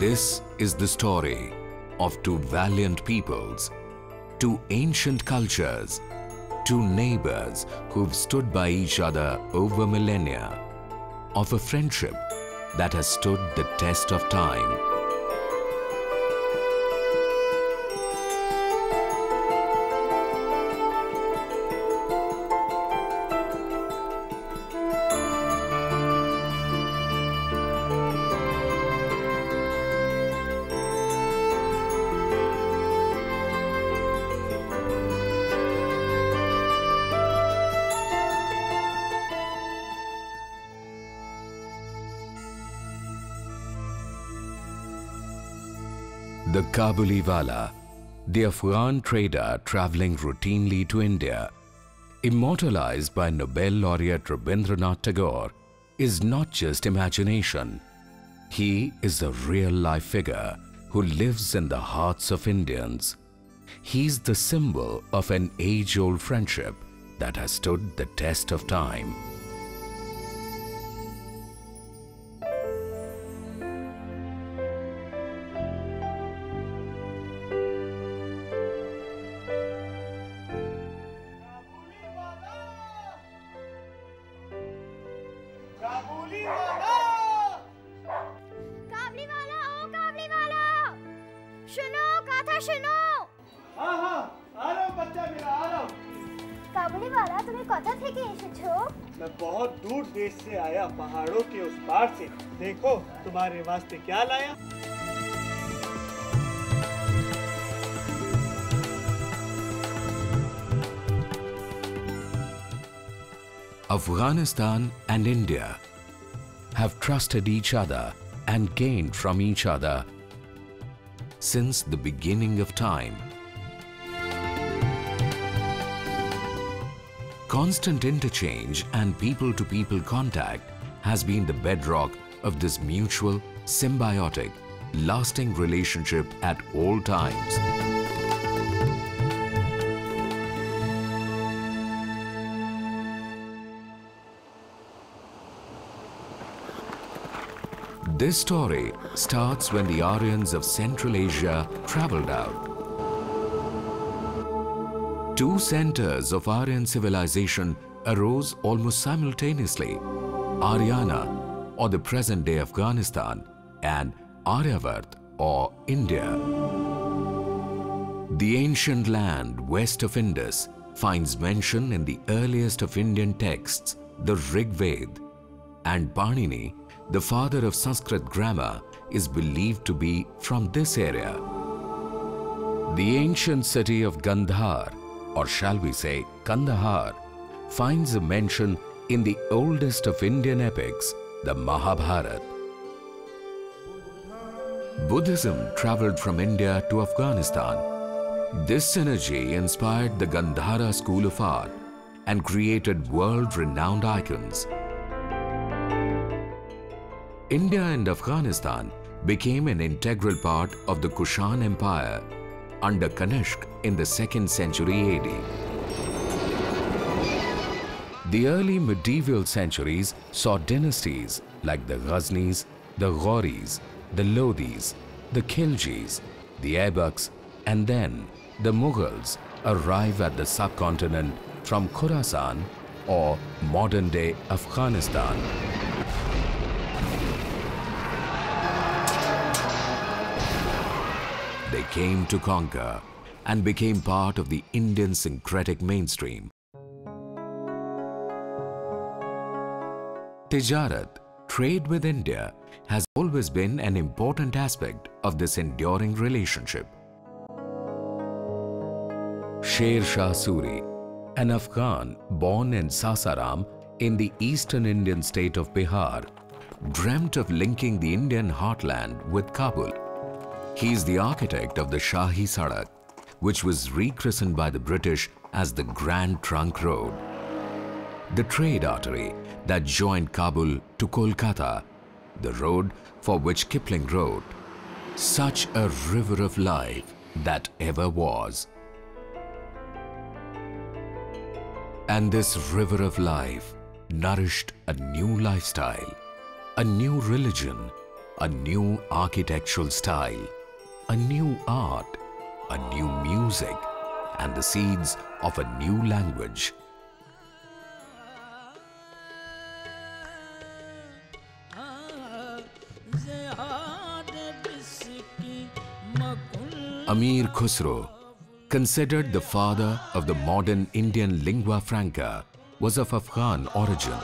This is the story of two valiant peoples, two ancient cultures, two neighbors who've stood by each other over millennia, of a friendship that has stood the test of time. The Kabuliwala, the Afghan trader traveling routinely to India, immortalized by Nobel laureate Rabindranath Tagore, is not just imagination. He is a real-life figure who lives in the hearts of Indians. He's the symbol of an age-old friendship that has stood the test of time. देखो तुम्हारे वास्ते क्या लाया। Afghanistan and India have trusted each other and gained from each other since the beginning of time. Constant interchange and people-to-people contact has been the bedrock of this mutual, symbiotic, lasting relationship at all times. This story starts when the Aryans of Central Asia traveled out. Two centers of Aryan civilization arose almost simultaneously, Aryana, or the present-day Afghanistan, and Aryavart, or India. The ancient land west of Indus finds mention in the earliest of Indian texts, the Rig Veda, and Panini, the father of Sanskrit grammar, is believed to be from this area. The ancient city of Gandhar, or shall we say Kandahar, finds a mention in the oldest of Indian epics, the Mahabharata. Buddhism traveled from India to Afghanistan. This synergy inspired the Gandhara school of art and created world-renowned icons. India and Afghanistan became an integral part of the Kushan Empire under Kanishq in the 2nd century AD. The early medieval centuries saw dynasties like the Ghaznis, the Ghoris, the Lodhis, the Khiljis, the Aibaks, and then the Mughals arrive at the subcontinent from Khorasan, or modern-day Afghanistan. They came to conquer and became part of the Indian syncretic mainstream. Tijarat, trade with India, has always been an important aspect of this enduring relationship. Sher Shah Suri, an Afghan born in Sasaram in the eastern Indian state of Bihar, dreamt of linking the Indian heartland with Kabul. He is the architect of the Shahi Sarat, which was rechristened by the British as the Grand Trunk Road, the trade artery that joined Kabul to Kolkata, the road for which Kipling wrote, "Such a river of life that ever was." And this river of life nourished a new lifestyle, a new religion, a new architectural style, a new art, a new music, and the seeds of a new language. Amir Khusro, considered the father of the modern Indian lingua franca, was of Afghan origin.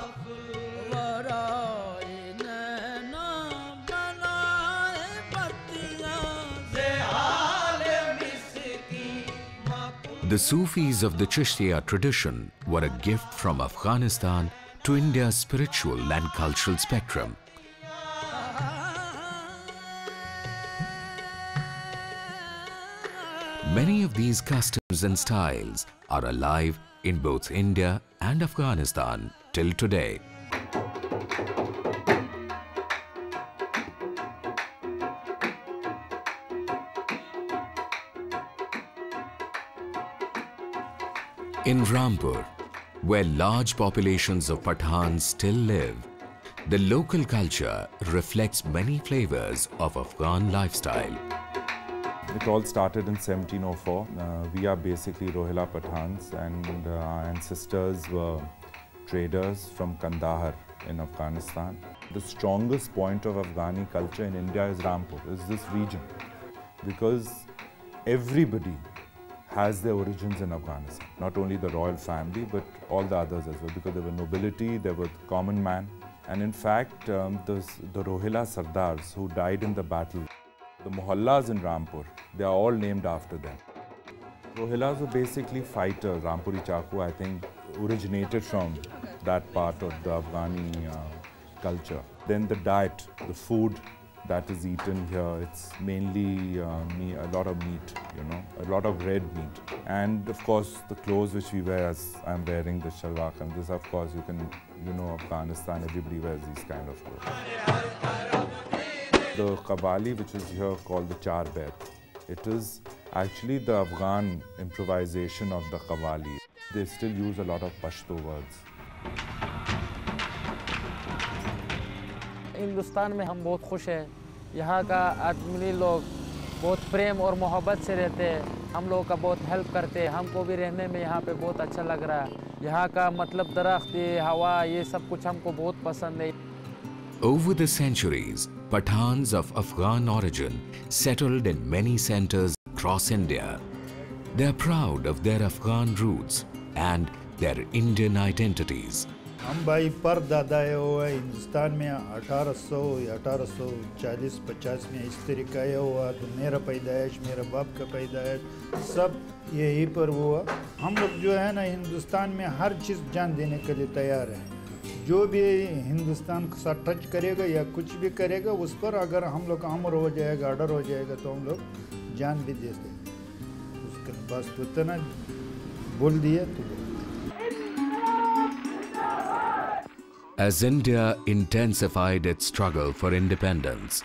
The Sufis of the Chishtiyah tradition were a gift from Afghanistan to India's spiritual and cultural spectrum. Many of these customs and styles are alive in both India and Afghanistan till today. In Rampur, where large populations of Pathans still live, the local culture reflects many flavors of Afghan lifestyle. It all started in 1704. We are basically Rohila Pathans, and our ancestors were traders from Kandahar in Afghanistan. The strongest point of Afghani culture in India is Rampur, is this region, because everybody has their origins in Afghanistan. Not only the royal family, but all the others as well, because there were nobility, there were the common man. And in fact, the Rohila Sardars who died in the battle, the Mohallas in Rampur, they are all named after them. Rohilas were basically fighters. Rampuri Chaku, I think, originated from that part of the Afghani culture. Then the diet, the food that is eaten here, it's mainly a lot of meat, you know, a lot of red meat. And of course, the clothes which we wear, as I'm wearing the shalwar, and this, of course, you can, you know, Afghanistan, everybody wears these kind of clothes. The qawali, which is here called the char bed, it is actually the Afghan improvisation of the qawali. They still use a lot of Pashto words. Hindustan में हम बहुत खुश हैं। यहाँ का आदमी लोग बहुत प्रेम और मोहब्बत से रहते हैं। हम लोगों का बहुत हेल्प करते हैं। हमको भी रहने में यहाँ पे बहुत अच्छा लग रहा है। यहाँ का मतलब दरख्त, हवा, ये सब कुछ हमको बहुत पसंद है। Over the centuries, Pathans of Afghan origin settled in many centers across India. They are proud of their Afghan roots and their Indian identities. हम भाई पर दादा ये हुआ हिंदुस्तान में 1800 या 1840-50 में इस तरीका ये हुआ तो मेरा पैदाइश मेरा बाप का पैदाइश सब यही पर हुआ हम लोग जो है ना हिंदुस्तान में हर चीज़ जान देने के लिए तैयार हैं जो भी हिंदुस्तान के साथ टच करेगा या कुछ भी करेगा उस पर अगर हम लोग का अमर हो जाएगा ऑर्डर हो जाएगा तो हम लोग जान भी देते हैं उसके बस उतना बोल दिया तो As India intensified its struggle for independence,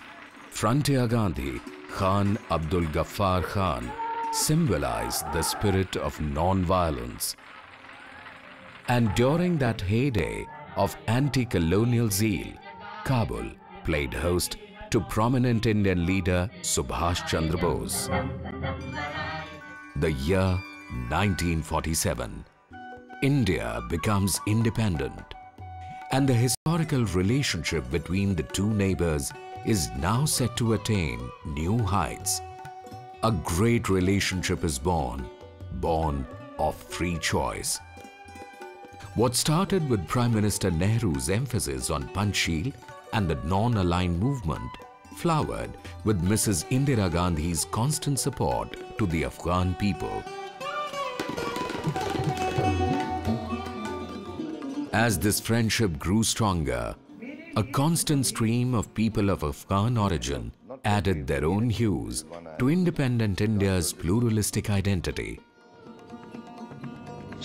Frontier Gandhi Khan Abdul Ghaffar Khan symbolized the spirit of non-violence. And during that heyday of anti-colonial zeal, Kabul played host to prominent Indian leader Subhash Chandra Bose. The year 1947, India becomes independent, and the historical relationship between the two neighbors is now set to attain new heights. A great relationship is born, born of free choice. What started with Prime Minister Nehru's emphasis on Panchsheel and the non-aligned movement flowered with Mrs. Indira Gandhi's constant support to the Afghan people. As this friendship grew stronger, a constant stream of people of Afghan origin added their own hues to independent India's pluralistic identity.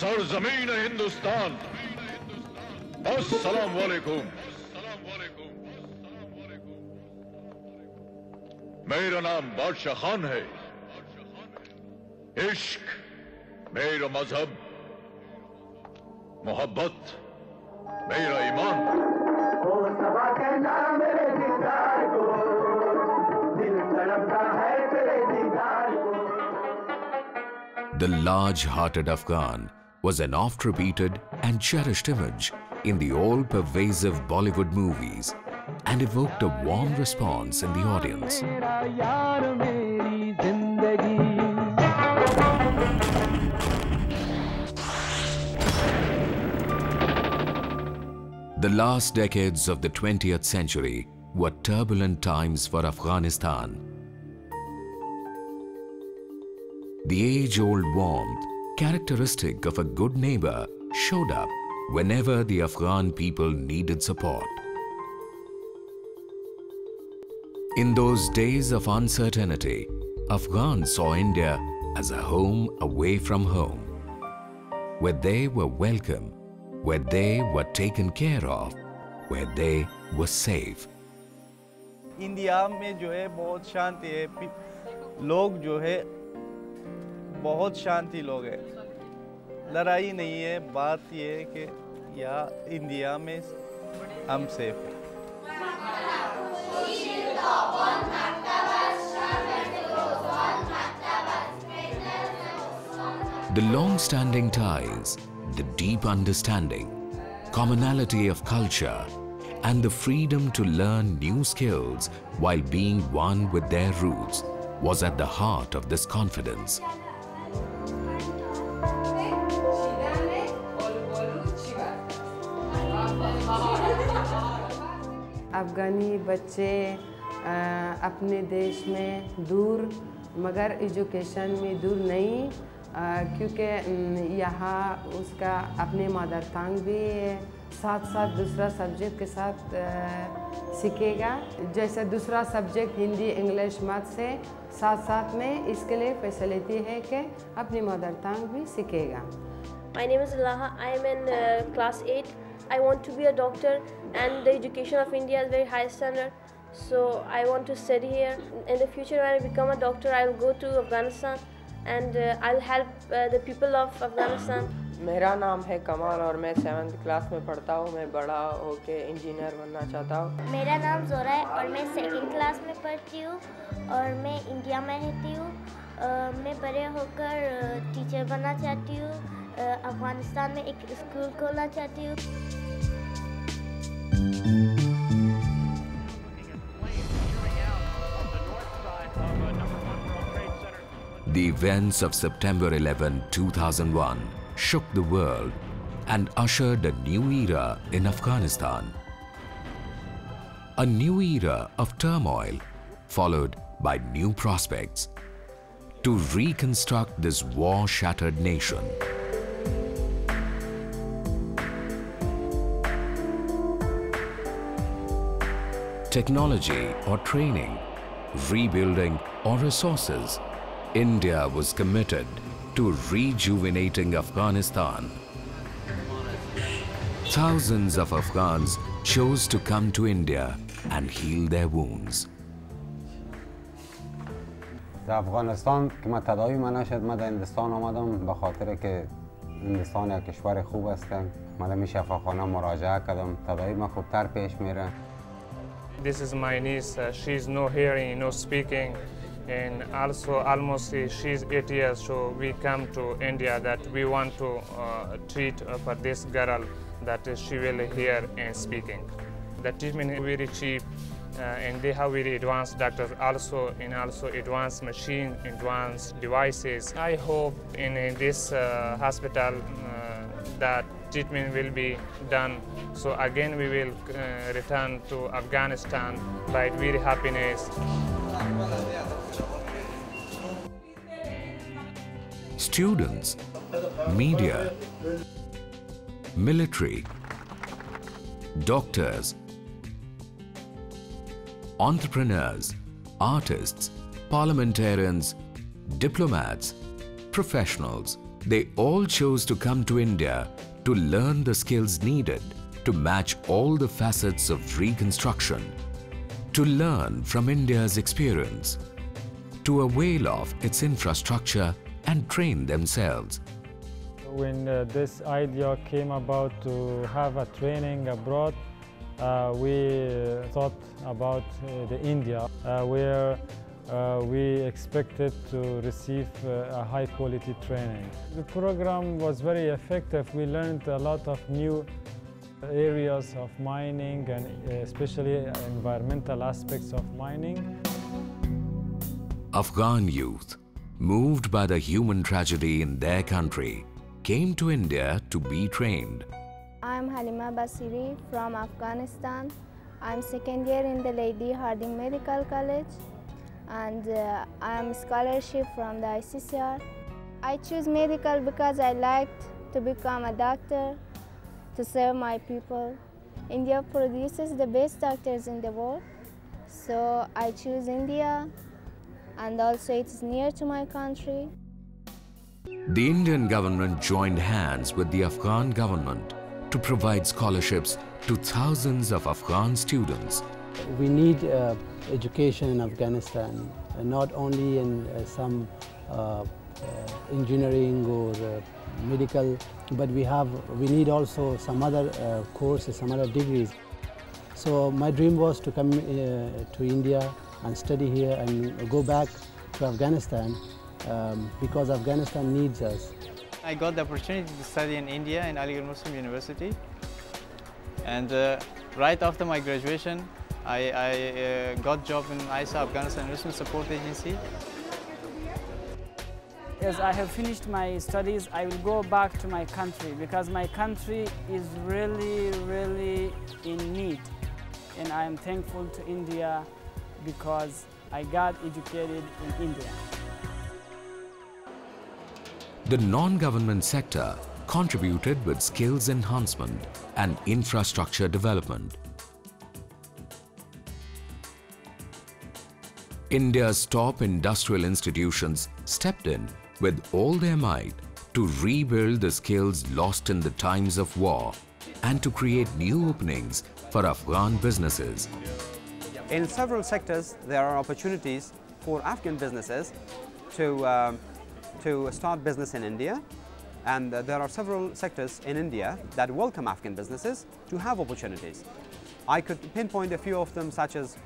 सरजमीन हिंदुस्तान अस्सलाम वालेकुम मेरा नाम बादशाह खान है इश्क मेरा मजहब मोहब्बत मेरा ईमान The large-hearted Afghan was an oft-repeated and cherished image in the all-pervasive Bollywood movies and evoked a warm response in the audience. The last decades of the 20th century were turbulent times for Afghanistan. The age-old warmth, characteristic of a good neighbor, showed up whenever the Afghan people needed support. In those days of uncertainty, Afghans saw India as a home away from home, where they were welcome, where they were taken care of, where they were safe. India में जो है बहुत शांति है, लोग जो है बहुत शांति लोग हैं, लड़ाई नहीं है, बात ये है कि यहाँ इंडिया में हम सेफ हैं। The long-standing ties, the deep understanding, commonality of culture, and the freedom to learn new skills while being one with their roots was at the heart of this confidence. Afghani बच्चे अपने देश में दूर मगर education में दूर नहीं क्योंकि यहाँ उसका अपने मदर टंग भी साथ साथ दूसरा सब्जेक्ट के साथ सीखेगा जैसे दूसरा सब्जेक्ट हिंदी इंग्लिश मैथ से साथ साथ में इसके लिए फैसिलिटी है कि अपनी मदर टंग भी सीखेगा My name is Laha. I am in class 8. I want to be a doctor and the education of India is very high standard. So I want to study here. In the future when I become a doctor, I will go to Afghanistan and I'll help the people of Afghanistan. मेरा नाम है कमाल और मैं 7th class में पढ़ता हूँ मैं बड़ा होके इंजीनियर बनना चाहता हूँ मेरा नाम जोरा है और मैं 2nd क्लास में पढ़ती हूँ और मैं इंडिया में रहती हूँ मैं बड़े होकर टीचर बनना चाहती हूँ अफगानिस्तान में एक स्कूल खोलना चाहती हूँ The events of September 11, 2001 shook the world and ushered a new era in Afghanistan. A new era of turmoil followed by new prospects to reconstruct this war-shattered nation. Technology or training, rebuilding or resources, India was committed to rejuvenating Afghanistan. Thousands of Afghans chose to come to India and heal their wounds. در افغانستان که من تداوی من نشد من در هندستان آمدم به خاطر که هندستان یک کشور خوب هستن من می شفاخانه مراجعه کردم تداوی من خوبتر پیش میره This is my niece. She's no hearing, no speaking, and also almost she's 8 years. So we come to India that we want to treat for this girl that she will hear and speaking. The treatment is very cheap, and they have very advanced doctors also, and also advanced machine, advanced devices. I hope in this hospital that treatment will be done. So again we will return to Afghanistan by very happiness. Students, media, military, doctors, entrepreneurs, artists, parliamentarians, diplomats, professionals, they all chose to come to India to learn the skills needed to match all the facets of reconstruction, to learn from India's experience, to avail of its infrastructure and train themselves. When this idea came about to have a training abroad, we thought about the India, where we expected to receive a high-quality training. The program was very effective. We learned a lot of new areas of mining and especially environmental aspects of mining. Afghan youth, moved by the human tragedy in their country, came to India to be trained. I'm Halima Basiri from Afghanistan. I'm second year in the Lady Harding Medical College, and I'm scholarship from the ICCR. I choose medical because I liked to become a doctor, to serve my people. India produces the best doctors in the world, so I choose India, and also it's near to my country. The Indian government joined hands with the Afghan government to provide scholarships to thousands of Afghan students. We need education in Afghanistan, not only in some engineering or medical, but we need also some other courses, some other degrees. So my dream was to come to India and study here and go back to Afghanistan because Afghanistan needs us. I got the opportunity to study in India in Aligarh Muslim University, and right after my graduation I got a job in ISA, Afghanistan Investment Support Agency. As I have finished my studies, I will go back to my country because my country is really, really in need. And I am thankful to India because I got educated in India. The non-government sector contributed with skills enhancement and infrastructure development. India's top industrial institutions stepped in with all their might to rebuild the skills lost in the times of war and to create new openings for Afghan businesses. In several sectors, there are opportunities for Afghan businesses to start business in India, and there are several sectors in India that welcome Afghan businesses to have opportunities. I could pinpoint a few of them, such as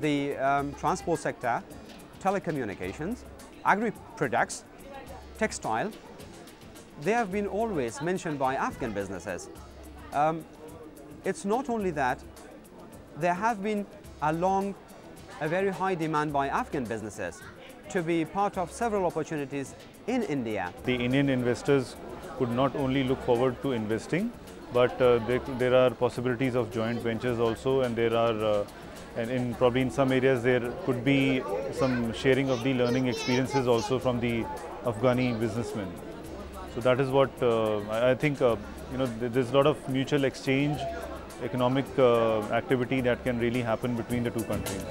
the transport sector, telecommunications, agri-products, textile. They have been always mentioned by Afghan businesses. It's not only that, there have been a very high demand by Afghan businesses to be part of several opportunities in India. The Indian investors could not only look forward to investing, but there are possibilities of joint ventures also, and there are and probably in some areas there could be some sharing of the learning experiences also from the Afghani businessmen. So that is what I think, you know, there's a lot of mutual exchange, economic activity that can really happen between the two countries.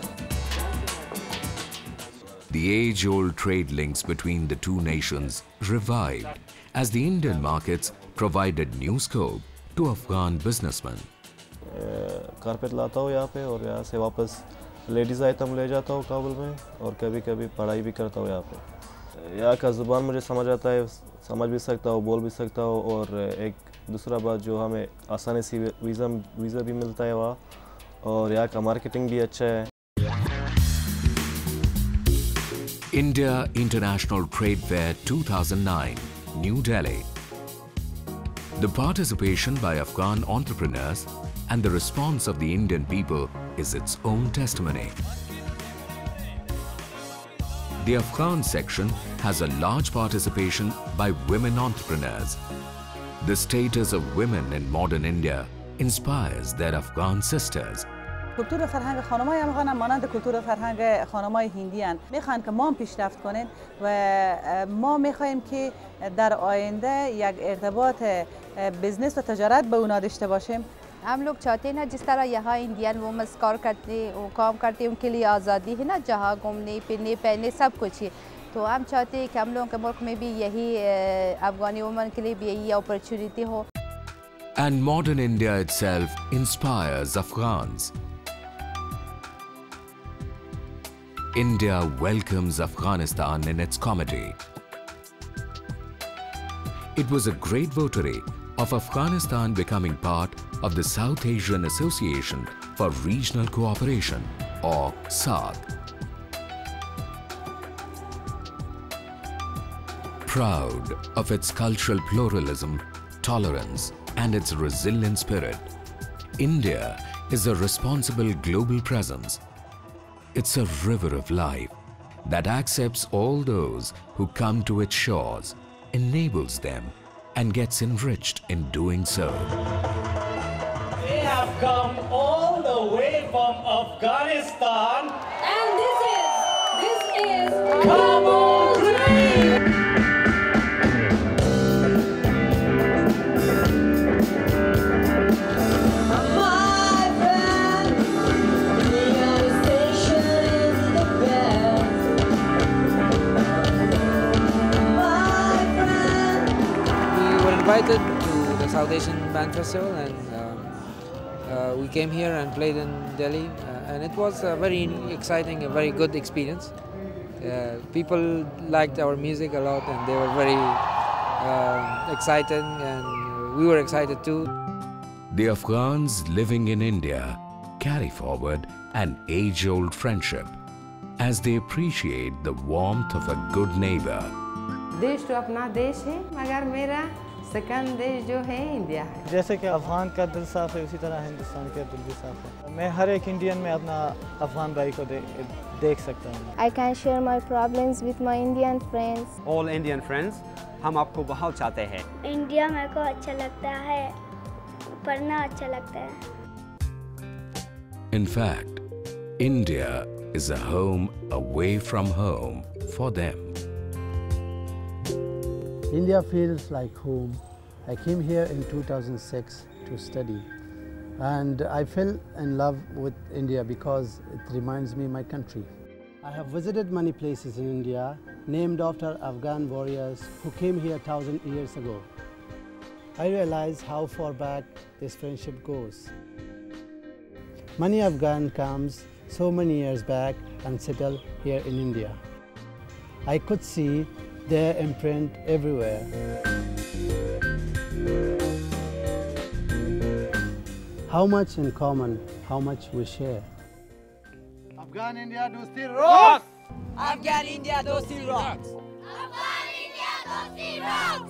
The age-old trade links between the two nations revived as the Indian markets provided new scope to Afghan businessmen. Carpet लाता हूँ यहाँ पे और यहाँ से वापस ladies item ले जाता हूँ काबुल में, और कभी कभी पढ़ाई भी करता हूँ यहाँ पे। यहाँ का ज़ुबान मुझे समझ आता है, समझ भी सकता हूँ, बोल भी सकता हूँ, और एक दूसरा बात जो हमें आसानी से वीज़ा भी मिलता है वहाँ, और यहाँ का मार्केटिंग भी अच्छा है। India International Trade Fair 2009, New Delhi. The participation by Afghan entrepreneurs and the response of the Indian people is its own testimony. The Afghan section has a large participation by women entrepreneurs. The status of women in modern India inspires their Afghan sisters. کلتور فرهنگ خانمای افغان مانند کلتور فرهنگ خانمای هندی اند. میخوان که ما پیشرفت کنیم و ما میخوایم که در آینده یک ارتباط بزنس و تجارت با اونا داشته باشیم. हम लोग चाहते हैं ना, जिस तरह यहाँ Indian women's काम करते हैं, उनके लिए आज़ादी है ना, जहाँ घूमने फिरने पहनने सब कुछ है, तो हम चाहते हैं कि हम लोगों के मुल्क में भी यही अफगानी वुमेन के लिए भी यही अपॉर्चुनिटी हो. And modern India itself inspires Afghans. India welcomes Afghanistan in its comedy. It was a great votary of Afghanistan becoming part of the South Asian Association for Regional Cooperation, or SAARC. Proud of its cultural pluralism, tolerance, and its resilient spirit, India is a responsible global presence. It's a river of life that accepts all those who come to its shores, enables them, and gets enriched in doing so. We have come all the way from Afghanistan, and this is Kabul. We were invited to the South Asian Band Festival, and we came here and played in Delhi, and it was a very exciting, a very good experience. People liked our music a lot, and they were very excited, and we were excited too. The Afghans living in India carry forward an age-old friendship as they appreciate the warmth of a good neighbor. देश तो अपना देश है, मगर मेरा second देश जो है इंडिया है। जैसे कि अफगान का दिल साफ है, उसी तरह हिंदुस्तान का दिल भी साफ है। मैं हर एक इंडियन में अपना अफगान भाई को देख सकता हूँ। I can share my problems with my Indian friends. All Indian friends, हम आपको बहुत चाहते हैं। इंडिया मेरे को अच्छा लगता है, पढ़ना अच्छा लगता है। In fact, India is a home away from home for them. India feels like home. I came here in 2006 to study, and I fell in love with India because it reminds me of my country. I have visited many places in India named after Afghan warriors who came here 1,000 years ago. I realize how far back this friendship goes. Many Afghans came so many years back and settled here in India. I could see their imprint everywhere. How much in common, how much we share. Afghan India dosti rocks! Afghan India dosti rocks! Afghan India dosti rocks!